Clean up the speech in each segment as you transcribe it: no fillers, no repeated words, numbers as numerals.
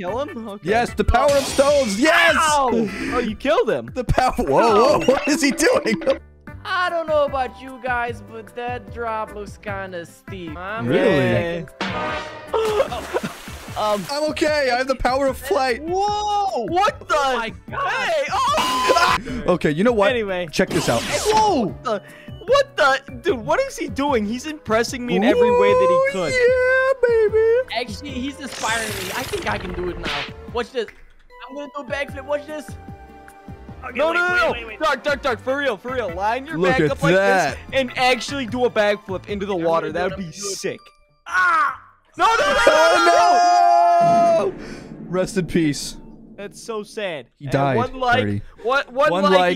kill him? Okay. Yes, the power of stones. Yes! Ow! Oh, you killed him. The power. Whoa, whoa, what is he doing? I don't know about you guys, but that drop looks kind of steep. Really? I'm okay. I have the power of flight. Whoa! What the? Oh my God. Hey! Oh! Okay, you know what? Anyway, check this out. Whoa! What the? Dude, what is he doing? He's impressing me in every way that he could. Yeah, baby. Actually, he's inspiring me. I think I can do it now. Watch this. I'm gonna do a backflip. Watch this. Okay, no, wait. Dark, for real. Line your back up like this and actually do a backflip into the water. That would be sick. Ah! No! Rest in peace. That's so sad. He died. One like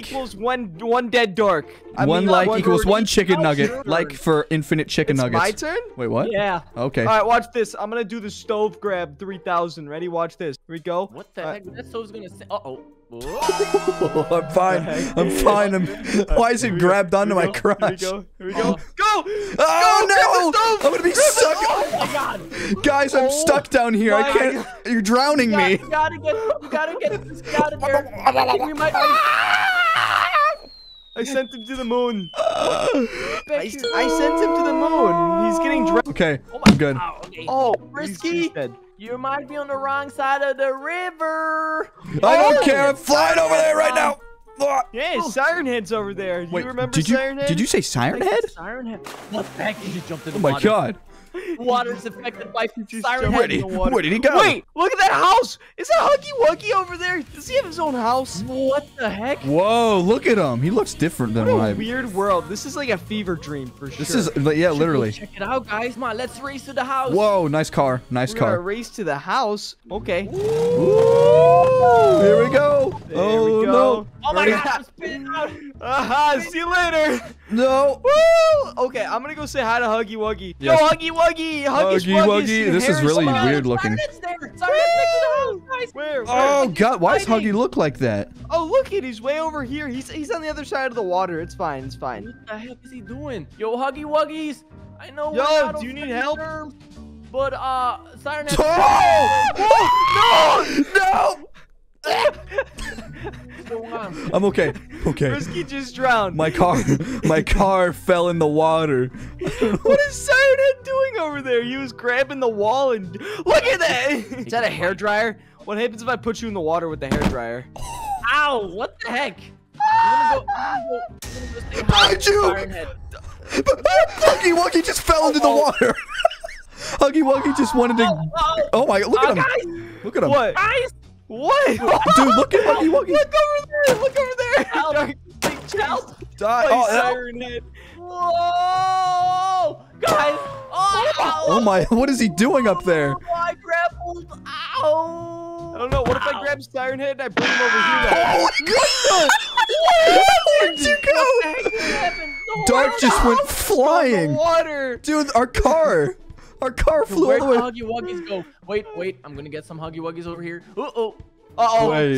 equals one dead dark. One like equals one chicken nugget. Like for infinite chicken nuggets. It's my turn? Wait, what? Yeah. Okay. All right, watch this. I'm going to do the stove grab 3000. Ready? Watch this. Here we go. What the heck? That stove's going to say... Uh-oh. I'm fine. I'm fine. Why is it grabbed onto my crotch? Here we go. Go! Oh, no! I'm going to be stuck. Oh, my God. Guys, I'm stuck down here. I can't... You're drowning me. You gotta get this guy out of there. I think we might... I sent him to the moon. I sent him to the moon. He's getting drowned. Okay, I'm good. Oh, Frisky. You might be on the wrong side of the river. I don't care. I'm flying over there right now. Yeah, Siren Head's over there. Wait, you remember Siren Head? Did you say Siren Head? Siren Head. What the heck? He just jumped in the water. Oh my God. Water's affected by Siren Head in the water. Where did he go? Wait, look at that house. Is that Huggy Wuggy over there? Does he have his own house? What the heck? Whoa, look at him. He looks different than mine. Weird world. This is like a fever dream for sure. This is, yeah, literally. Check it out, guys. Come on, let's race to the house. Whoa, nice car. We're gonna race to the house. Okay. Ooh. Here we go. There we go. No. Oh my God, I'm spinning out. See you later. No. Woo! Okay, I'm gonna go say hi to Huggy Wuggy. Yes. Yo, Huggy Wuggy. This is really weird looking. Where? Oh God, why does Huggy look like that? Oh look, he's way over here. He's on the other side of the water. It's fine. It's fine. What the heck is he doing? Yo, Huggy Wuggies. I know. Yo, do you need help? But Siren. No! I'm okay. Okay. Frisky just drowned. My car fell in the water. What is Siren Head doing over there? He was grabbing the wall and look at that. Is that a hair dryer? What happens if I put you in the water with the hair dryer? Ow! What the heck? Huggy Wuggy just fell into the water. Huggy Wuggy just wanted to. Oh my! Look at him! Look at him! What? What? Dude, look at Huggy Wuggy. Look over there. Look over there. Help. Die. Oh, Siren Head. Whoa. Guys. Oh, my. What is he doing up there? I grappled. Ow. I don't know. What if I grab Siren Head and I bring him over here? Oh, my God. Where'd you go? What the heck happened? Dark just went flying. Water. Dude, our car. Our car flew away. Where'd Huggy Wuggies go? Wait. I'm going to get some Huggy Wuggies over here. Uh-oh.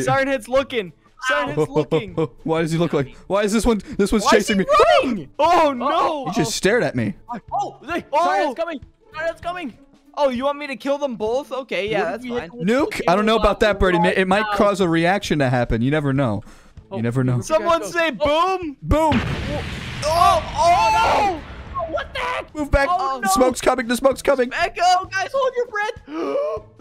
Siren Head's looking. Siren Head's looking. Why does he look like? Why is this one's chasing me? Running? Oh, no. He just stared at me. Oh. Siren Head's coming. Siren Head's coming. Oh, you want me to kill them both? Okay, yeah, that's fine. Nuke? I don't know about that, Birdie. It might cause a reaction to happen. You never know. You never know. Someone say boom. Boom. Oh, no. What the heck? Move back. Oh, no. Smoke's coming. The smoke's coming. Back up. Guys, hold your breath.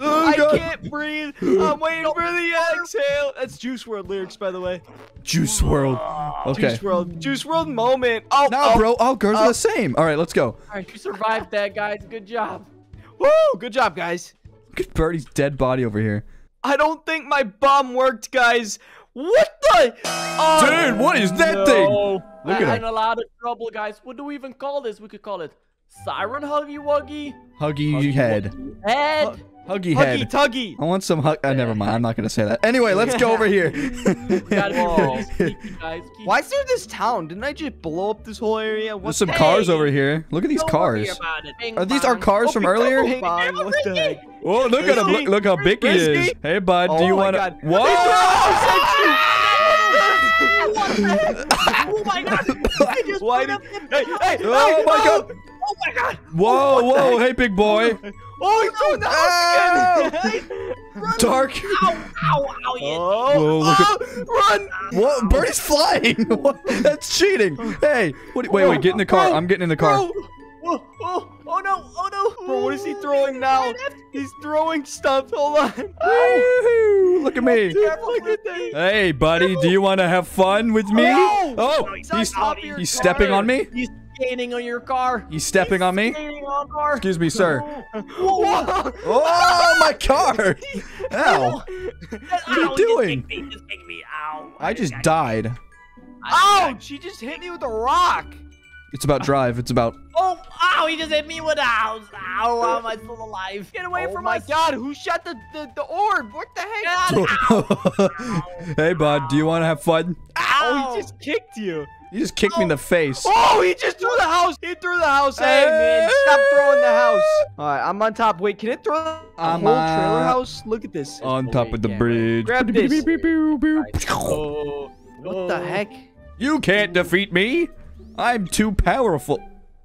I can't breathe. I'm waiting for the exhale. That's Juice WRLD lyrics, by the way. Juice WRLD. Okay. Juice WRLD moment. Oh, no, bro. All girls are the same. All right, let's go. All right, you survived that, guys. Good job. Woo. Good job, guys. Look at Birdie's dead body over here. I don't think my bomb worked, guys. What the? Oh, dude, what is that thing? Look at him. I'm in a lot of trouble, guys. What do we even call this? We could call it Siren Huggy Wuggy. Huggy Head. Huggy Head. Huggy Tuggy. I want some hug. Oh, never mind. I'm not going to say that. Anyway, let's go over here. Why is there this town? Didn't I just blow up this whole area? There's some cars over here. Look at these cars. Are these our cars from earlier? What the heck? Oh, look at him. Look how big he is. Hey, bud. Do you want to? Whoa! What the heck? Oh, my God. I just put up the... Hey, hey. Oh, my God. Oh, my God. Whoa, whoa. Hey, big boy. Oh, he's doing the house again! Dark. Ow, ow, ow, yeah. Oh, run! What? Birdie's flying! What? That's cheating! Hey! What, wait, get in the car. I'm getting in the car. Oh no! Oh no! Bro, what is he throwing now? He's throwing stuff. Hold on. Oh. Look at me. Hey, buddy. Do you want to have fun with me? Oh! He's stepping on me? He's standing on your car. He's stepping on me? Excuse me, sir. Oh, my car! Ow. What are you doing? I just died. Oh! She just hit me with a rock. It's about drive. It's about... Oh, ow, he just hit me with a house. Ow, how am I still alive? Get away from us. Oh, my God. Who shot the orb? What the heck? Hey, bud, do you want to have fun? Ow, he just kicked you. He just kicked me in the face. Oh, he just threw the house. He threw the house. Hey, man, stop throwing the house. All right, I'm on top. Wait, can it throw the whole trailer house? Look at this. On top of the bridge. Grab this. What the heck? You can't defeat me. I'm too powerful.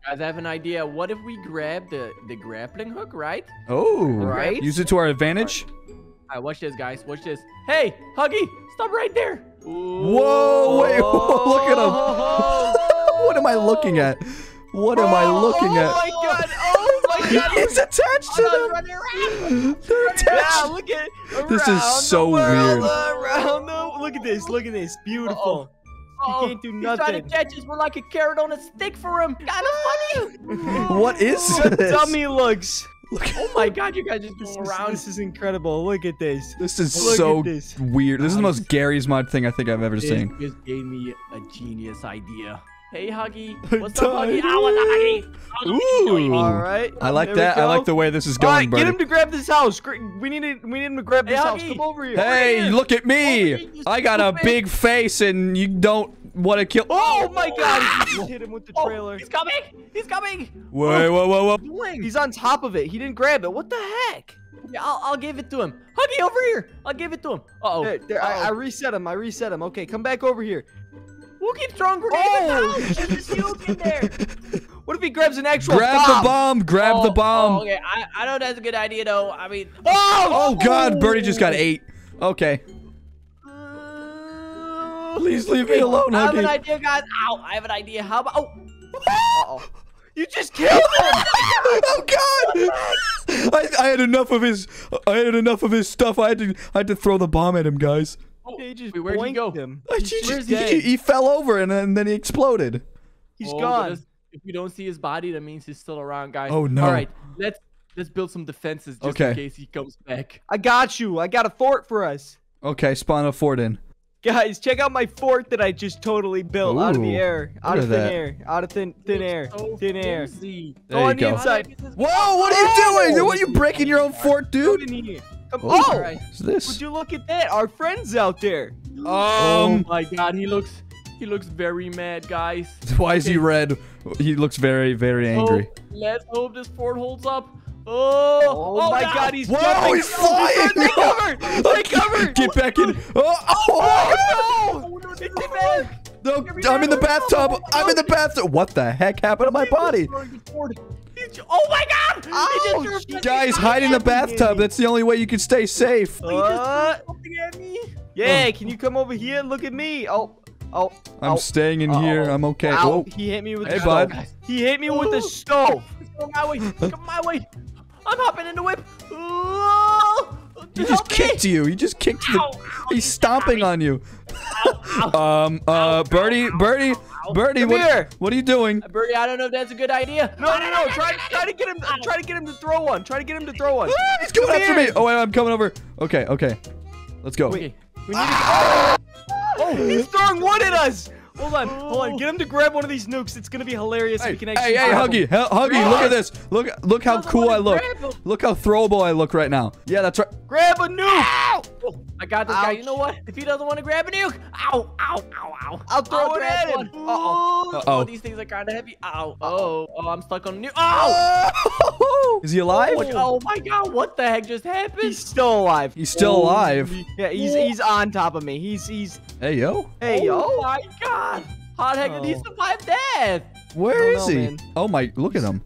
Guys, I have an idea. What if we grab the grappling hook, right? Oh, right. Use it to our advantage. All right, watch this, guys. Watch this. Hey, Huggy, stop right there. Ooh. Whoa, wait. Whoa, look at him. What am I looking at? What am I looking at? Oh, my God. Oh, my God. It's attached to them. They're attached. Wow, look at it. This is so weird. Look at this. Look at this. Beautiful. Uh-oh. He can't do nothing. He's trying to catch us. We're like a carrot on a stick for him. Kind of funny. What is this? Dummy looks. Look. Oh my God, you guys just go around. This is incredible. Look at this. This is so weird. This is the most Garry's Mod thing I think I've ever seen. You just gave me a genius idea. Hey, Huggy. What's up, Huggy? I was a Huggy. Ooh. All right. I like that. I like the way this is going, buddy. Get him to grab this house. We need him to grab this house. Huggy. Come over here. Hey, look at me. I got a big face, and you don't want to kill. Oh, my God. He just hit him with the trailer. He's coming. He's coming. Whoa, whoa, whoa, whoa. He's on top of it. He didn't grab it. What the heck? Yeah, I'll give it to him. Huggy, over here. I'll give it to him. Uh-oh. I reset him. I reset him. Okay, come back over here. We'll keep throwing grenades at the house. There's huge in there. What if he grabs an actual bomb? Grab the bomb. Oh, okay, I know that's a good idea, though. I mean... Oh, God, Birdie just got 8. Okay. Please leave me alone, Huggy. I have an idea, guys. Ow, I have an idea. How about... Oh. Uh-oh. You just killed him. Oh, God. I had enough of his... I had enough of his stuff. I had to throw the bomb at him, guys. Where'd he go? He fell over and then he exploded. He's gone. If we don't see his body, that means he's still around, guys. Oh no! All right, let's build some defenses just in case he comes back. I got you. I got a fort for us. Okay, spawn a fort in. Guys, check out my fort that I just totally built out of the air, out of thin air, out of thin air, thin air. There you go. Whoa! What are you doing? What are you breaking your own fort, dude? Oh, what's this? Would you look at that? Our friend's out there. Oh my God, he looks very mad, guys. Why is he red? He looks very, very angry. Let's hope this fort holds up. Oh my God, he's jumping. He's flying. Take cover! Take cover! Get back in! Oh no! Get back! No, I'm in the bathtub. I'm in the bathtub. What the heck happened to my body? Oh my God! Oh, guys, hide in the bathtub. That's the only way you can stay safe. Something at me. Yeah, can you come over here and look at me? Oh. I'm staying in here. I'm okay. Ow. He hit me with the stove. Bud. He hit me with the stove. Come my way. Come my way. I'm hopping in the whip. He just kicked you. He just kicked He's stomping on you. Birdie, what are you doing? Birdie, I don't know if that's a good idea. No. Try to get him. Try to get him to throw one. Ah, he's coming after me. Oh wait, I'm coming over. Okay. Let's go. Wait, we need to. Oh, he's throwing wood at us. Hold on. Get him to grab one of these nukes. It's gonna be hilarious. Hey, if we can actually Huggy, look at this. Look how cool I look. Look how throwable I look right now. Yeah, that's right. Grab a nuke. Ow! Oh, I got this guy. You know what? If he doesn't want to grab a nuke, ow. I'll throw it at him. Oh, these things are kind of heavy. Ow. Oh, I'm stuck on a nuke. Oh! Is he alive? Oh my God! What the heck just happened? He's still alive. Yeah, he's on top of me. He's. Hey yo. Oh my God. How the heck did he survive death? Where is he? Man. Oh my, look at him.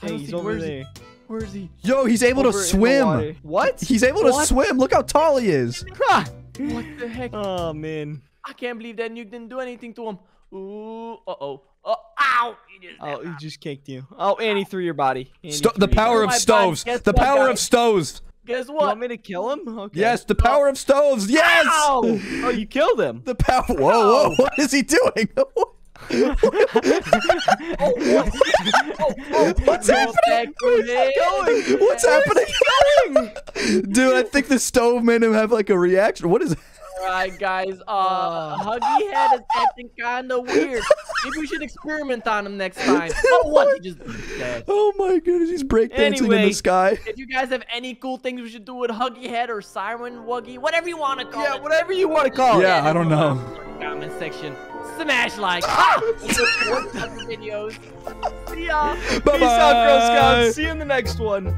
Hey, he's over there. Where is he? Yo, he's able to swim. What? He's able to swim. Look how tall he is. What the heck? Oh, man. I can't believe that nuke didn't do anything to him. Ooh. Uh-oh. Oh, ow. He just kicked you. Oh, and he threw your body. The power of stoves. The power of stoves. Guess what? You want me to kill him? Okay. Yes, the power of stoves. Yes! Ow! Oh, you killed him. The power. Whoa, whoa. What is he doing? What's happening? What's happening? Dude, I think the stove made him have like a reaction. What is? Alright, guys. Huggy Head is acting kind of weird. Maybe we should experiment on him next time. Oh, what? He just dead. Oh my goodness, he's breakdancing in the sky. If you guys have any cool things we should do with Huggy Head or Siren Wuggy, whatever you want to call it. Yeah, whatever you want to call it. Yeah, I don't know. Comment section. Smash like. What videos. See ya. Bye-bye. Peace out, Girl Scouts. See you in the next one.